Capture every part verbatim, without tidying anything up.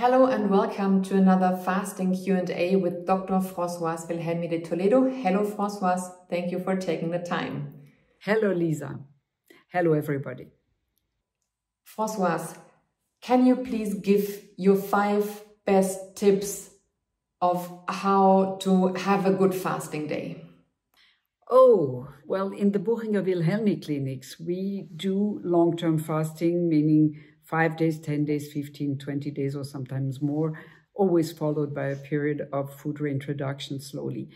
Hello and welcome to another fasting Q and A with Doctor Françoise Wilhelmi de Toledo. Hello Françoise, thank you for taking the time. Hello Lisa. Hello everybody. Françoise, can you please give your five best tips of how to have a good fasting day? Oh, well, in the Buchinger Wilhelmi clinics, we do long-term fasting, meaning five days, ten days, fifteen, twenty days, or sometimes more, always followed by a period of food reintroduction slowly.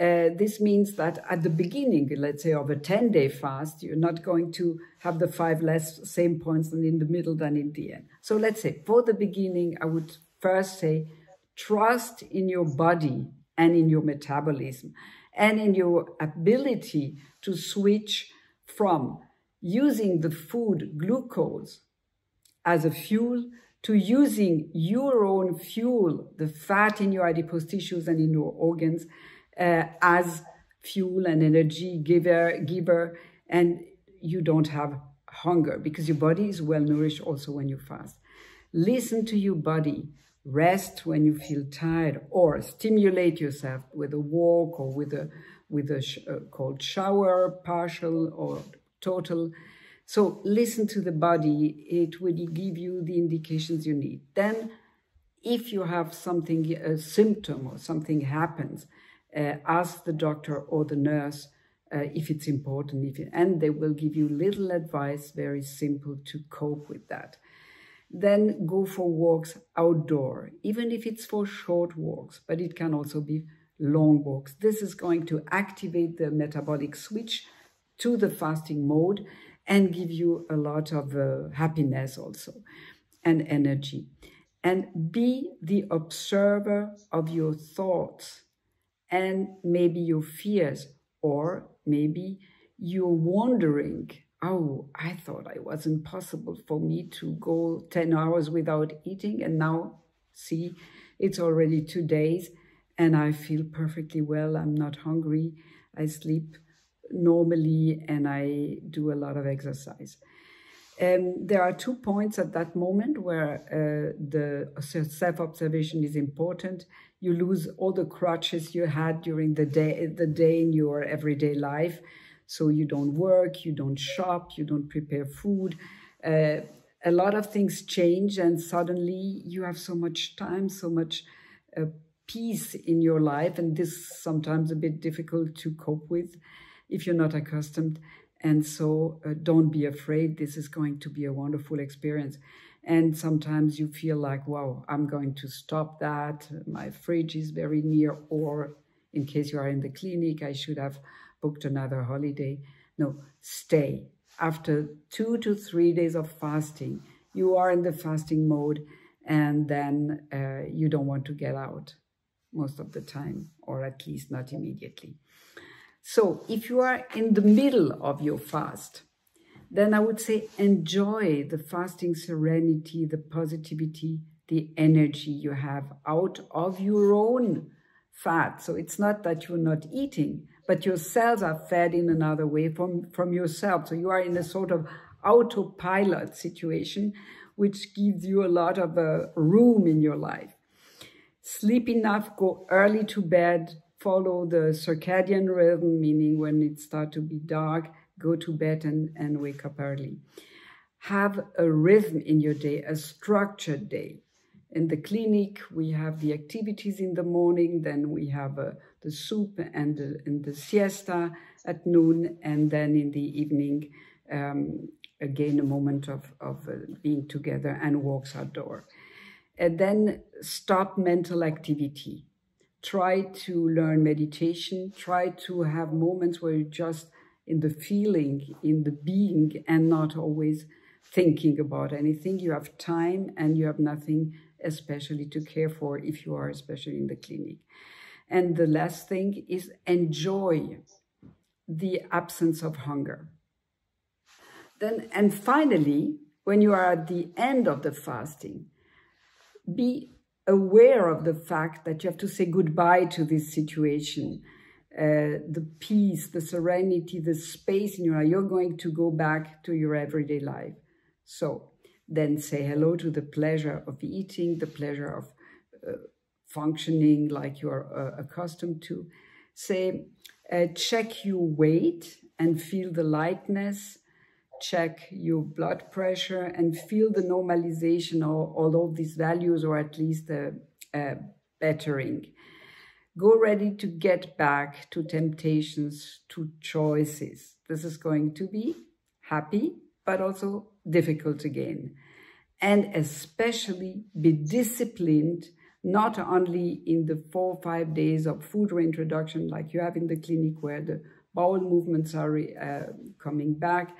Uh, this means that at the beginning, let's say, of a ten-day fast, you're not going to have the five less same points than in the middle than in the end. So let's say for the beginning, I would first say, trust in your body and in your metabolism and in your ability to switch from using the food glucose as a fuel to using your own fuel, the fat in your adipose tissues and in your organs, uh, as fuel and energy giver, giver, and you don't have hunger because your body is well nourished also when you fast. Listen to your body, rest when you feel tired, or stimulate yourself with a walk or with a, with a sh uh, cold shower, partial or total. So listen to the body, it will give you the indications you need. Then if you have something, a symptom or something happens, uh, ask the doctor or the nurse uh, if it's important, if it, and they will give you little advice, very simple to cope with that. Then go for walks outdoor, even if it's for short walks, but it can also be long walks. This is going to activate the metabolic switch to the fasting mode and give you a lot of uh, happiness also and energy. And be the observer of your thoughts and maybe your fears, or maybe you're wondering, oh, I thought it wasn't possible for me to go ten hours without eating, and now see, it's already two days and I feel perfectly well, I'm not hungry, I sleep normally and I do a lot of exercise. Um, there are two points at that moment where uh, the self-observation is important. You lose all the crutches you had during the day, the day in your everyday life. So you don't work, you don't shop, you don't prepare food. Uh, a lot of things change and suddenly you have so much time, so much uh, peace in your life, and this is sometimes a bit difficult to cope with if you're not accustomed. And so uh, don't be afraid, this is going to be a wonderful experience. And sometimes you feel like, wow, I'm going to stop that, my fridge is very near, or in case you are in the clinic, I should have booked another holiday. No, stay. After two to three days of fasting, you are in the fasting mode, and then uh, you don't want to get out most of the time, or at least not immediately. So if you are in the middle of your fast, then I would say enjoy the fasting serenity, the positivity, the energy you have out of your own fat. So it's not that you're not eating, but your cells are fed in another way from, from yourself. So you are in a sort of autopilot situation, which gives you a lot of uh, room in your life. Sleep enough, go early to bed, follow the circadian rhythm, meaning when it starts to be dark, go to bed and, and wake up early. Have a rhythm in your day, a structured day. In the clinic, we have the activities in the morning, then we have uh, the soup and the, and the siesta at noon, and then in the evening, um, again, a moment of, of uh, being together and walks outdoor. And then stop mental activity. Try to learn meditation, try to have moments where you're just in the feeling, in the being, and not always thinking about anything. You have time and you have nothing especially to care for if you are especially in the clinic. And the last thing is enjoy the absence of hunger. Then, and finally, when you are at the end of the fasting, be aware of the fact that you have to say goodbye to this situation, uh, the peace, the serenity, the space in your life. You're going to go back to your everyday life. So then say hello to the pleasure of eating, the pleasure of uh, functioning like you're uh, accustomed to. Say, uh, check your weight and feel the lightness. Check your blood pressure and feel the normalization of all of these values, or at least the uh, bettering. Go ready to get back to temptations, to choices. This is going to be happy, but also difficult again. And especially be disciplined, not only in the four or five days of food reintroduction like you have in the clinic where the bowel movements are uh, coming back,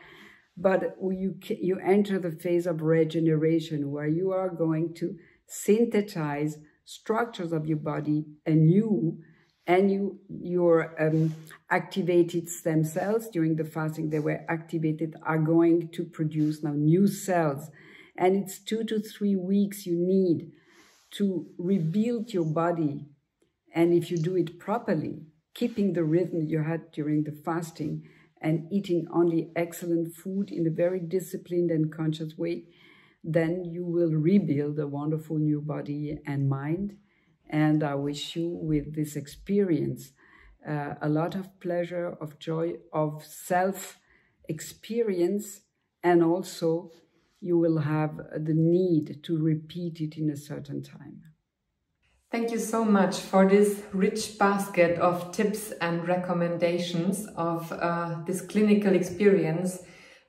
but you, you enter the phase of regeneration where you are going to synthesize structures of your body anew, and you, your um, activated stem cells during the fasting, they were activated, are going to produce now new cells. And it's two to three weeks you need to rebuild your body. And if you do it properly, keeping the rhythm you had during the fasting and eating only excellent food in a very disciplined and conscious way, then you will rebuild a wonderful new body and mind. And I wish you, with this experience, uh, a lot of pleasure, of joy, of self-experience, and also you will have the need to repeat it in a certain time. Thank you so much for this rich basket of tips and recommendations of uh, this clinical experience.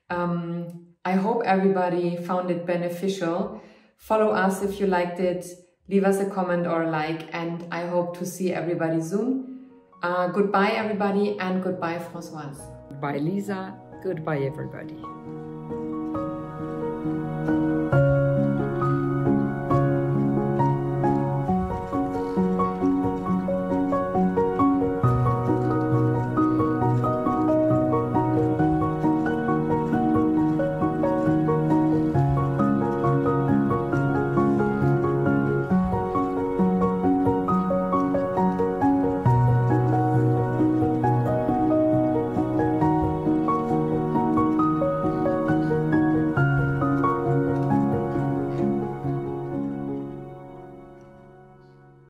Um, I hope everybody found it beneficial. Follow us if you liked it, leave us a comment or a like, and I hope to see everybody soon. Uh, goodbye everybody, and goodbye Françoise. Goodbye Lisa, goodbye everybody.